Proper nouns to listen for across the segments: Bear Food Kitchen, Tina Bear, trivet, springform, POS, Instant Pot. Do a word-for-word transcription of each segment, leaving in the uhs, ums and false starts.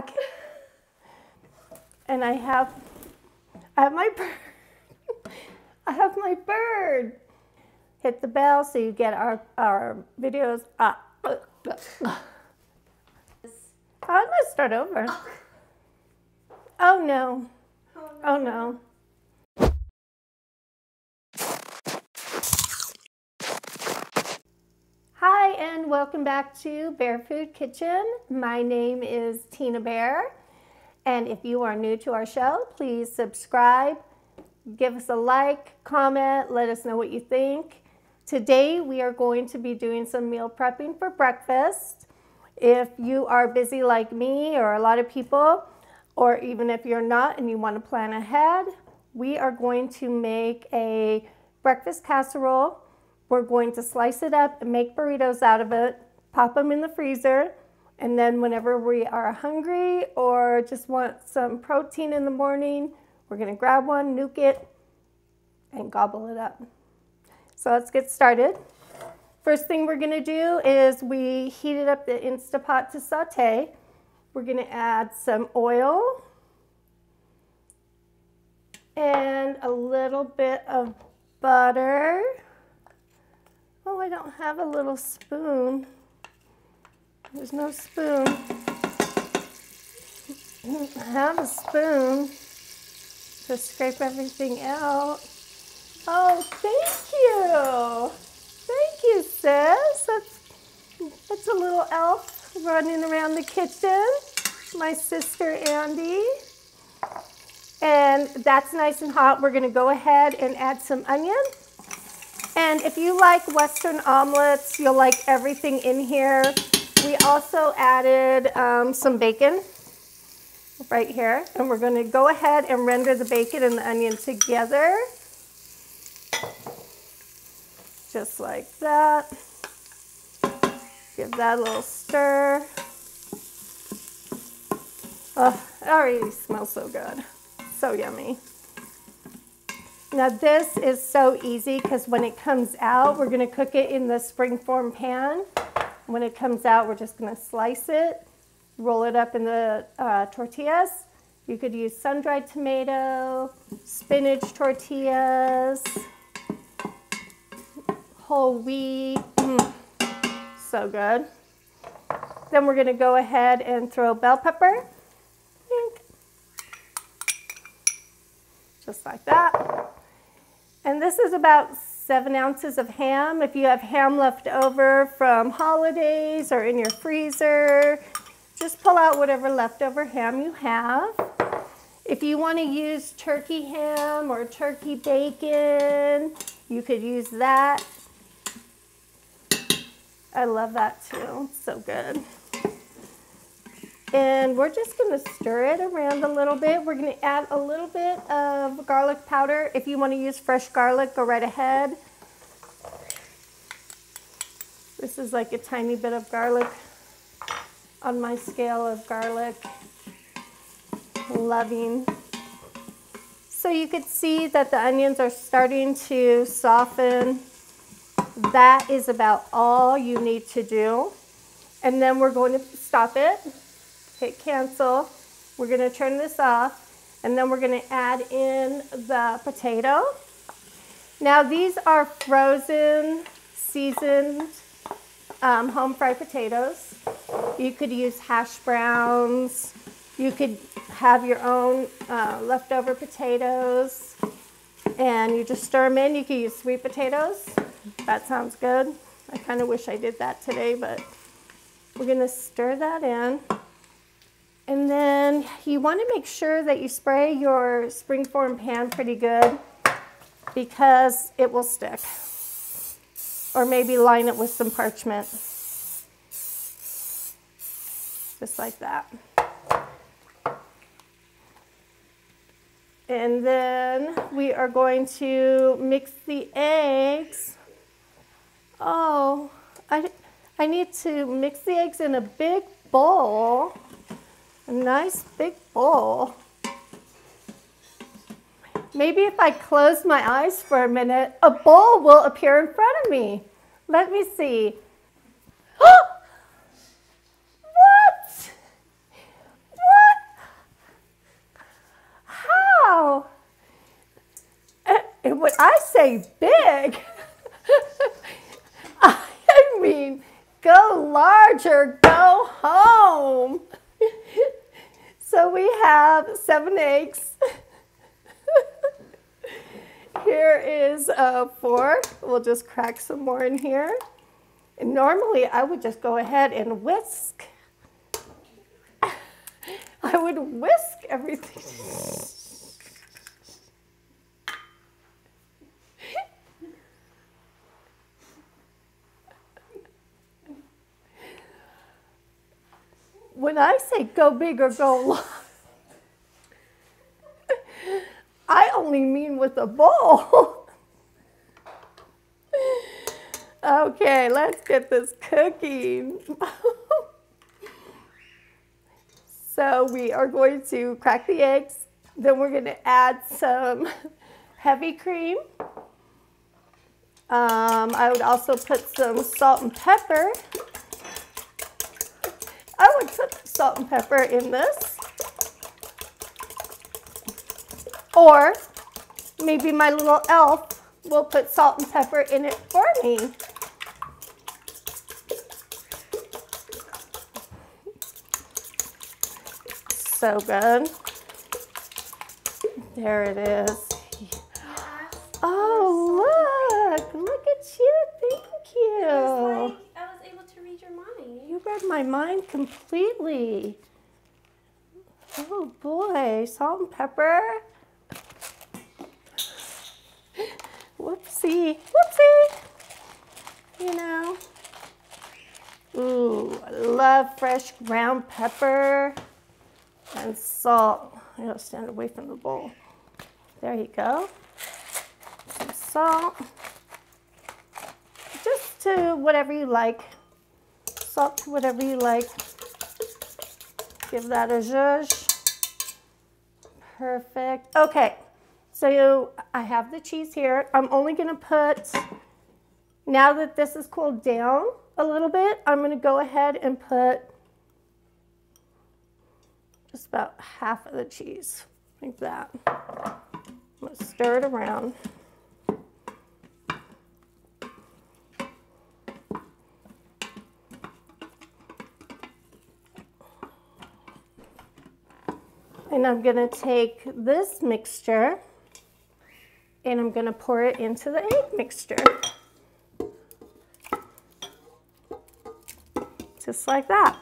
back. And I have, I have my bird. I have my bird. Hit the bell so you get our, our videos up. I'm gonna start over. Oh, oh no. Oh no. Hi, and welcome back to Bear Food Kitchen. My name is Tina Bear, and if you are new to our show, please subscribe, give us a like, comment, let us know what you think. Today we are going to be doing some meal prepping for breakfast. If you are busy like me or a lot of people, or even if you're not and you want to plan ahead, we are going to make a breakfast casserole. We're going to slice it up and make burritos out of it, pop them in the freezer, and then whenever we are hungry or just want some protein in the morning, we're gonna grab one, nuke it, and gobble it up. So let's get started. First thing we're gonna do is we heated up the Instant Pot to saute. We're gonna add some oil and a little bit of butter. Oh, I don't have a little spoon. There's no spoon. I don't have a spoon to scrape everything out. Oh, thank you. Thank you, sis. That's, that's a little elf running around the kitchen. My sister, Andy. And that's nice and hot. We're gonna go ahead and add some onion. And if you like Western omelets, you'll like everything in here. We also added um, some bacon right here. And we're going to go ahead and render the bacon and the onion together. Just like that. Give that a little stir. Oh, it already smells so good. So yummy. Now this is so easy because when it comes out, we're gonna cook it in the springform pan. When it comes out, we're just gonna slice it, roll it up in the uh, tortillas. You could use sun-dried tomato, spinach tortillas, whole wheat, mm, so good. Then we're gonna go ahead and throw bell pepper, just like that. And this is about seven ounces of ham. If you have ham left over from holidays or in your freezer, just pull out whatever leftover ham you have. If you want to use turkey ham or turkey bacon, you could use that. I love that too, it's so good. And we're just gonna stir it around a little bit. We're gonna add a little bit of garlic powder. If you wanna use fresh garlic, go right ahead. This is like a tiny bit of garlic on my scale of garlic. Loving. So you could see that the onions are starting to soften. That is about all you need to do. And then we're going to stop it. Hit cancel. We're going to turn this off, and then we're going to add in the potato. Now these are frozen, seasoned, um, home fried potatoes. You could use hash browns. You could have your own uh, leftover potatoes, and you just stir them in. You could use sweet potatoes. That sounds good. I kind of wish I did that today, but we're going to stir that in. And then you want to make sure that you spray your springform pan pretty good because it will stick. Or maybe line it with some parchment. Just like that. And then we are going to mix the eggs. Oh, I, I need to mix the eggs in a big bowl. A nice big bowl. Maybe if I close my eyes for a minute, a bowl will appear in front of me. Let me see. What? What? when I say big, I mean go larger, go home. So we have seven eggs. Here is uh, four. We'll just crack some more in here. And normally I would just go ahead and whisk. I would whisk everything. When I say go big or go long, I only mean with a bowl. Okay, let's get this cooking. So we are going to crack the eggs, then we're going to add some heavy cream. Um, I would also put some salt and pepper. I would put salt and pepper in this. Or maybe my little elf will put salt and pepper in it for me. So good. There it is. Oh, look, look at you. Thank you. I was, like, I was able to read your mind. You read my mind completely. Oh boy, salt and pepper. Whoopsie, whoopsie. You know. Ooh, I love fresh ground pepper. And salt. I gotta stand away from the bowl. There you go. Some salt. Just to whatever you like. Salt to whatever you like. Give that a zhuzh. Perfect. Okay. So I have the cheese here. I'm only gonna put, now that this is cooled down a little bit, I'm gonna go ahead and put just about half of the cheese, like that. I'm gonna stir it around. And I'm gonna take this mixture and I'm gonna pour it into the egg mixture. Just like that.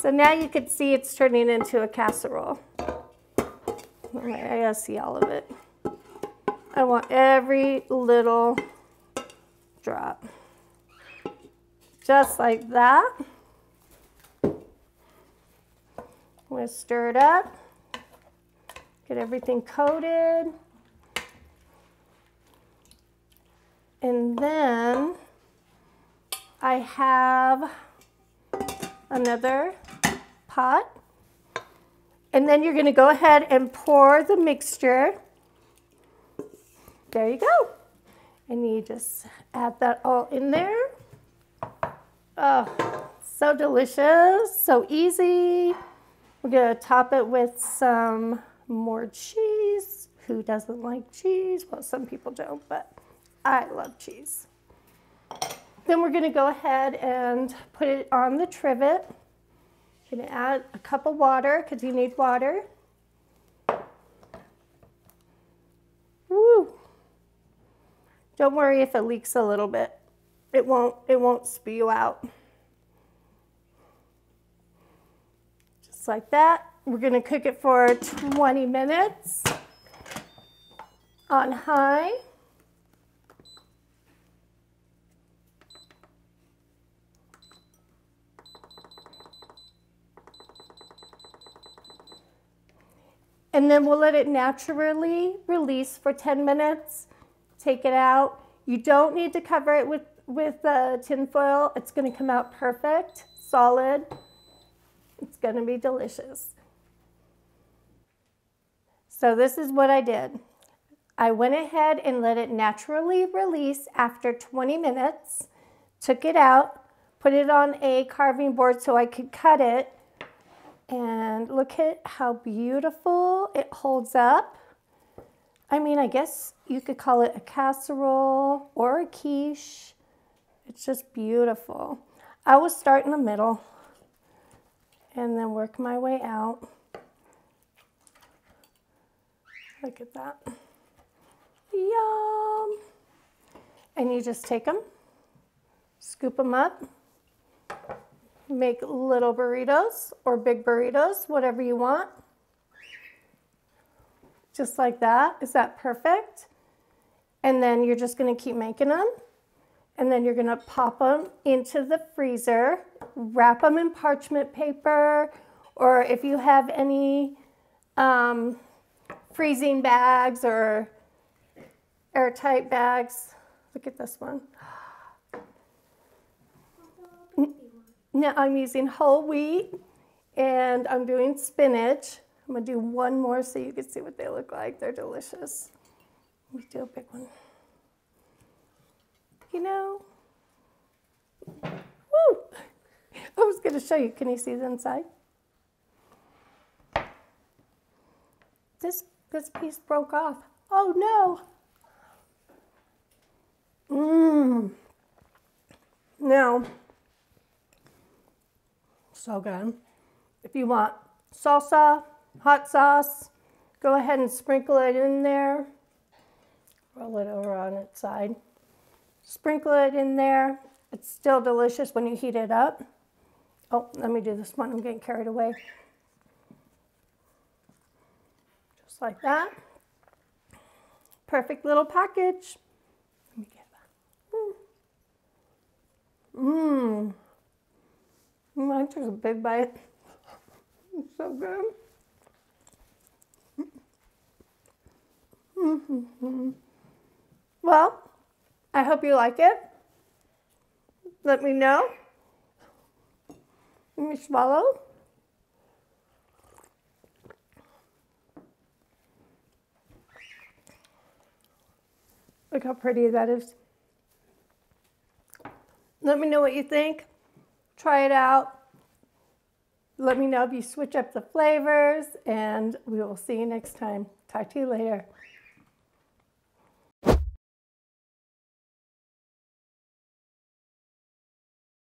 So now you can see it's turning into a casserole. All right, I gotta see all of it. I want every little drop. Just like that. I'm gonna stir it up. Get everything coated. And then I have another pot, and then you're going to go ahead and pour the mixture. There you go. And you just add that all in there. Oh, so delicious, so easy. We're going to top it with some more cheese. Who doesn't like cheese? Well, some people don't, but I love cheese. Then we're going to go ahead and put it on the trivet. Going to add a cup of water because you need water. Woo! Don't worry if it leaks a little bit. It won't. It won't spew out. Just like that. We're going to cook it for twenty minutes on high. And then we'll let it naturally release for ten minutes. Take it out. You don't need to cover it with, with uh, tin foil. It's going to come out perfect, solid. It's going to be delicious. So this is what I did. I went ahead and let it naturally release after twenty minutes. Took it out, put it on a carving board so I could cut it. And look at how beautiful it holds up. I mean, I guess you could call it a casserole or a quiche. It's just beautiful. I will start in the middle and then work my way out. Look at that. Yum! And you just take them, scoop them up, make little burritos or big burritos, whatever you want. Just like that. Is that perfect? And then you're just going to keep making them. And then you're going to pop them into the freezer, wrap them in parchment paper, or if you have any um, freezing bags or airtight bags. Look at this one. Now I'm using whole wheat and I'm doing spinach. I'm going to do one more so you can see what they look like. They're delicious. Let me do a big one. You know, woo! I was going to show you. Can you see the inside? This, this piece broke off. Oh, no. Mmm. Now, so good. If you want salsa, hot sauce, go ahead and sprinkle it in there. Roll it over on its side. Sprinkle it in there. It's still delicious when you heat it up. Oh, let me do this one. I'm getting carried away. Just like that. Perfect little package. Let me get that. Mmm. Mm. I took a big bite. It's so good. Mm-hmm. Well, I hope you like it. Let me know. Let me swallow. Look how pretty that is. Let me know what you think. Try it out. Let me know if you switch up the flavors, and we will see you next time. Talk to you later.